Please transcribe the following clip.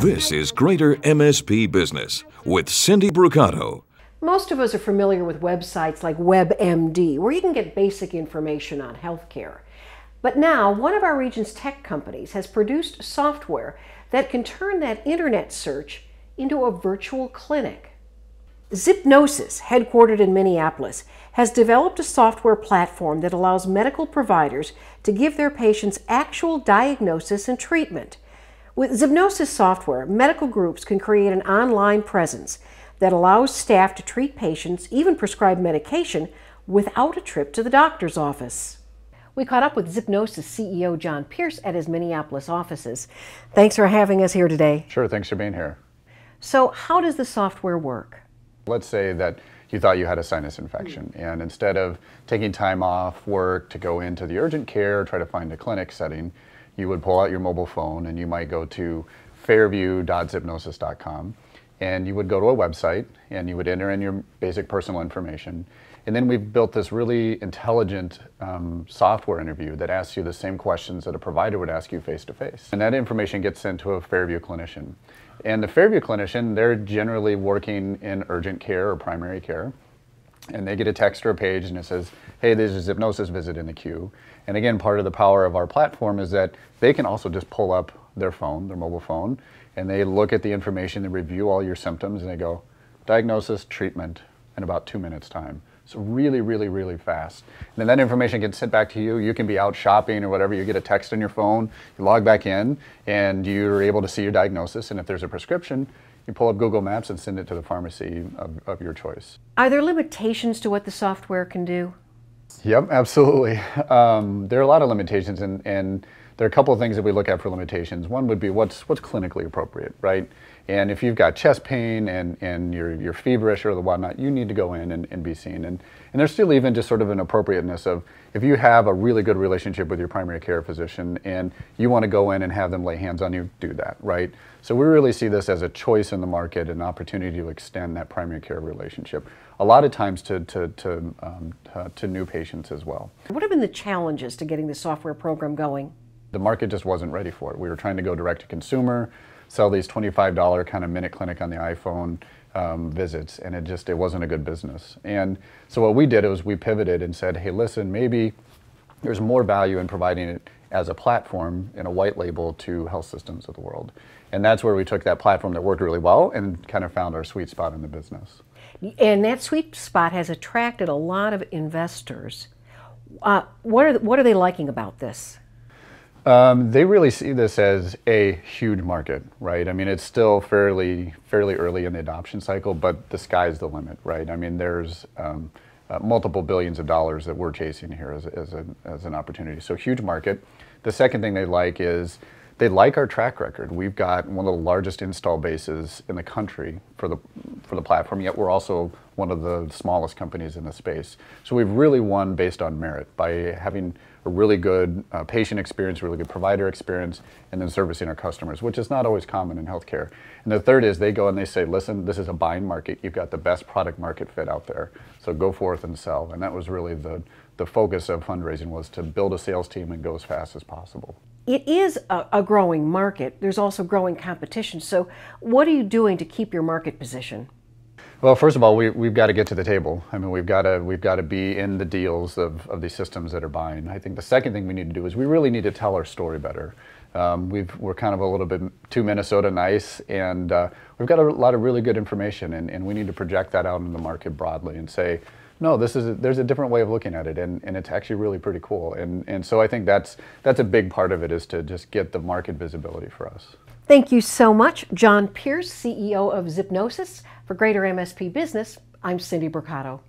This is Greater MSP Business with Cyndy Brucato. Most of us are familiar with websites like WebMD, where you can get basic information on healthcare. But now, one of our region's tech companies has produced software that can turn that internet search into a virtual clinic. Zipnosis, headquartered in Minneapolis, has developed a software platform that allows medical providers to give their patients actual diagnosis and treatment. With Zipnosis software, medical groups can create an online presence that allows staff to treat patients, even prescribe medication, without a trip to the doctor's office. We caught up with Zipnosis CEO Jon Pearce at his Minneapolis offices. Thanks for having us here today. Sure, thanks for being here. So how does the software work? Let's say that you thought you had a sinus infection, and instead of taking time off work to go into the urgent care or try to find a clinic setting, you would pull out your mobile phone and you might go to fairview.zipnosis.com, and you would go to a website and you would enter in your basic personal information. And then we've built this really intelligent software interview that asks you the same questions that a provider would ask you face to face. And that information gets sent to a Fairview clinician. And the Fairview clinician, they're generally working in urgent care or primary care. And they get a text or a page and it says, hey, there's a Zipnosis visit in the queue. And again, part of the power of our platform is that they can also just pull up their phone, their mobile phone, and they look at the information, they review all your symptoms, and they go, diagnosis, treatment, in about 2 minutes time. So really, really, really fast. And then that information gets sent back to you. You can be out shopping or whatever. You get a text on your phone, you log back in, and you're able to see your diagnosis. And if there's a prescription, you pull up Google Maps and send it to the pharmacy of your choice. Are there limitations to what the software can do? Yep, absolutely. There are a lot of limitations, and there are a couple of things that we look at for limitations. One would be what's clinically appropriate, right? And if you've got chest pain and you're feverish or the whatnot, you need to go in and be seen. And there's still even just sort of an appropriateness of, if you have a really good relationship with your primary care physician and you want to go in and have them lay hands on you, do that, right? So we really see this as a choice in the market, an opportunity to extend that primary care relationship, a lot of times to new patients as well. What have been the challenges to getting the software program going? The market just wasn't ready for it. We were trying to go direct to consumer, sell these $25 kind of minute clinic on the iPhone visits, and it wasn't a good business. And so what we did was we pivoted and said, hey, listen, maybe there's more value in providing it as a platform and a white label to health systems of the world. And that's where we took that platform that worked really well and kind of found our sweet spot in the business. And that sweet spot has attracted a lot of investors. What are they liking about this? They really see this as a huge market, right? I mean, it's still fairly early in the adoption cycle, but the sky's the limit, right? I mean, there's multiple billions of dollars that we're chasing here as an opportunity. So huge market. The second thing they like is they like our track record. We've got one of the largest install bases in the country for the platform, yet we're also one of the smallest companies in the space. So we've really won based on merit by having a really good patient experience, really good provider experience, and then servicing our customers, which is not always common in healthcare. And the third is they go and they say, listen, this is a buying market. You've got the best product market fit out there. So go forth and sell. And that was really the focus of fundraising, was to build a sales team and go as fast as possible. It is a growing market. There's also growing competition. So what are you doing to keep your market position? Well, first of all, we've got to get to the table. I mean, we've got to be in the deals of the systems that are buying. I think the second thing we need to do is we really need to tell our story better. We're kind of a little bit too Minnesota nice, and we've got a lot of really good information, and we need to project that out in the market broadly and say, no, there's a different way of looking at it, and it's actually really pretty cool. And so I think that's a big part of it, is to just get the market visibility for us. Thank you so much, Jon Pearce, CEO of Zipnosis. For Greater MSP Business, I'm Cyndy Brucato.